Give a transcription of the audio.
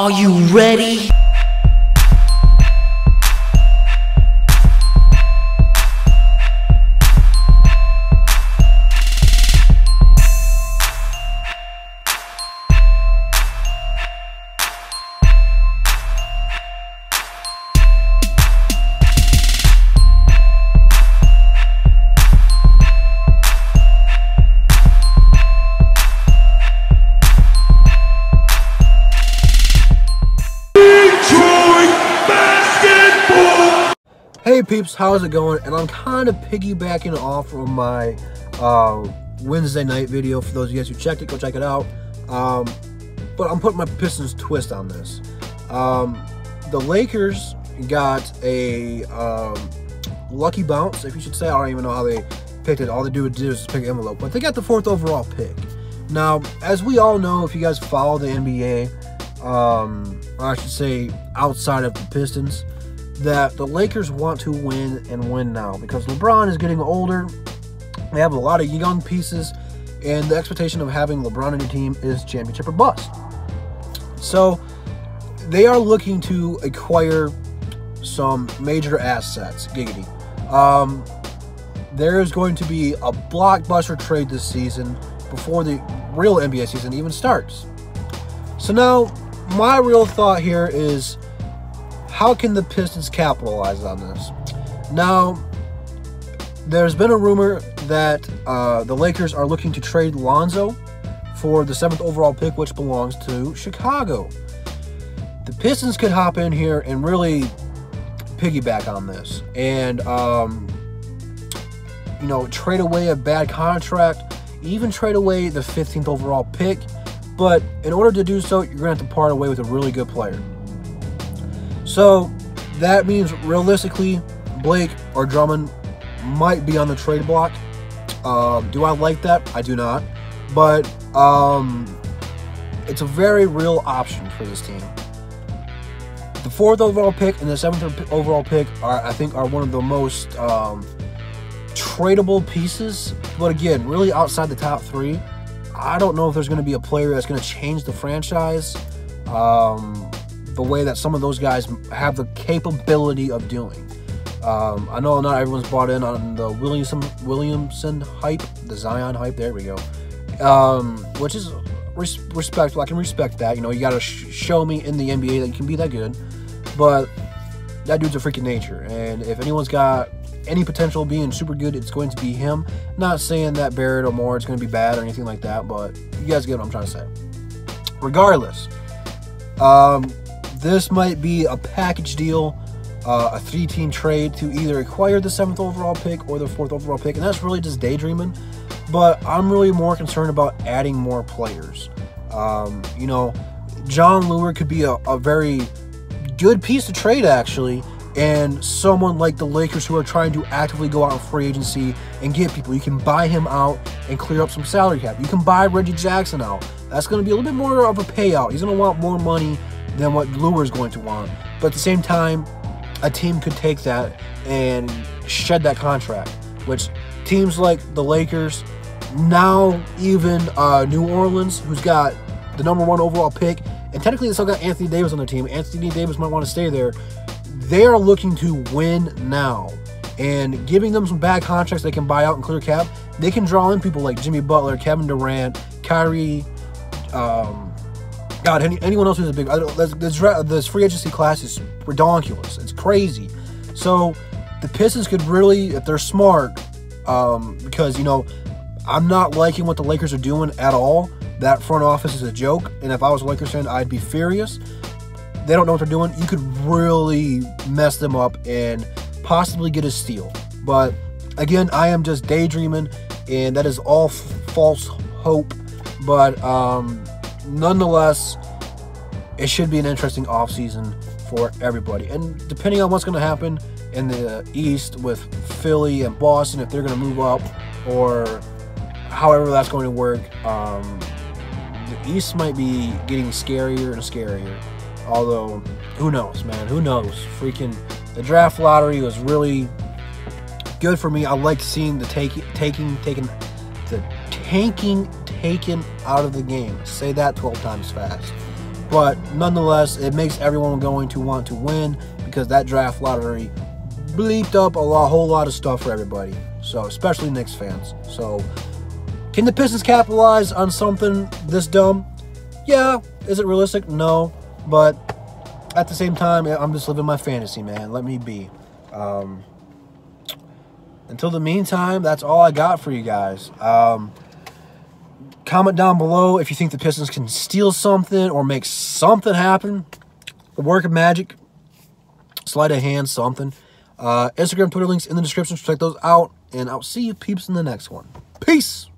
Are you ready? Hey peeps, how's it going? And I'm kind of piggybacking off of my Wednesday night video. For those of you guys who checked it, go check it out. But I'm putting my Pistons twist on this. The Lakers got a lucky bounce, if you should say. I don't even know how they picked it. All they did was pick an envelope. But they got the 4th overall pick. Now, as we all know, if you guys follow the NBA, or I should say outside of the Pistons, that the Lakers want to win and win now because LeBron is getting older. They have a lot of young pieces, and the expectation of having LeBron on your team is championship or bust. So they are looking to acquire some major assets. Giggity. There is going to be a blockbuster trade this season before the real NBA season even starts. So now my real thought here is, how can the Pistons capitalize on this? Now, there's been a rumor that the Lakers are looking to trade Lonzo for the 7th overall pick, which belongs to Chicago. The Pistons could hop in here and really piggyback on this and, you know, trade away a bad contract, even trade away the 15th overall pick. But in order to do so, you're going to have to part away with a really good player. So that means realistically, Blake or Drummond might be on the trade block. Do I like that? I do not. But it's a very real option for this team. The 4th overall pick and the 7th overall pick are, I think, are one of the most tradable pieces. But again, really outside the top 3, I don't know if there's going to be a player that's going to change the franchise. The way that some of those guys have the capability of doing. I know not everyone's bought in on the Williamson hype, the Zion hype, there we go, which is respectful. I can respect that. You know, you got to show me in the NBA that you can be that good, but that dude's a freaking nature, and if anyone's got any potential being super good, it's going to be him. Not saying that Barrett or Moore is going to be bad or anything like that, but you guys get what I'm trying to say. Regardless, this might be a package deal, a 3-team trade to either acquire the 7th overall pick or the 4th overall pick, and that's really just daydreaming, but I'm really more concerned about adding more players. You know, John Lue could be a very good piece to trade, actually, and someone like the Lakers who are trying to actively go out in free agency and get people. You can buy him out and clear up some salary cap. You can buy Reggie Jackson out. That's going to be a little bit more of a payout. He's going to want more money than what Lue is going to want, but at the same time, a team could take that and shed that contract, which teams like the Lakers, now even New Orleans, who's got the number 1 overall pick, and technically they still got Anthony Davis on their team. Anthony Davis might want to stay there. They are looking to win now, and giving them some bad contracts they can buy out and clear cap, they can draw in people like Jimmy Butler, Kevin Durant, Kyrie, God, anyone else who's a big... This free agency class is ridiculous. It's crazy. So the Pistons could really, if they're smart, because, you know, I'm not liking what the Lakers are doing at all. That front office is a joke, and if I was a Lakers fan, I'd be furious. They don't know what they're doing. You could really mess them up and possibly get a steal. But, again, I am just daydreaming, and that is all false hope. But, nonetheless, it should be an interesting offseason for everybody. And depending on what's going to happen in the East with Philly and Boston, if they're going to move up or however that's going to work, the East might be getting scarier and scarier. Although, who knows, man? Who knows? Freaking the draft lottery was really good for me. I like seeing the tanking taken out of the game. Say that 12 times fast. But nonetheless, it makes everyone going to want to win, because that draft lottery bleeped up a whole lot of stuff for everybody. So, especially Knicks fans. So, can the Pistons capitalize on something this dumb? Yeah. Is it realistic? No. But at the same time, I'm just living my fantasy, man. Let me be. Until the meantime, that's all I got for you guys. Comment down below if you think the Pistons can steal something or make something happen. A work of magic. Sleight of hand, something. Instagram, Twitter links in the description. Check those out. And I'll see you peeps in the next one. Peace!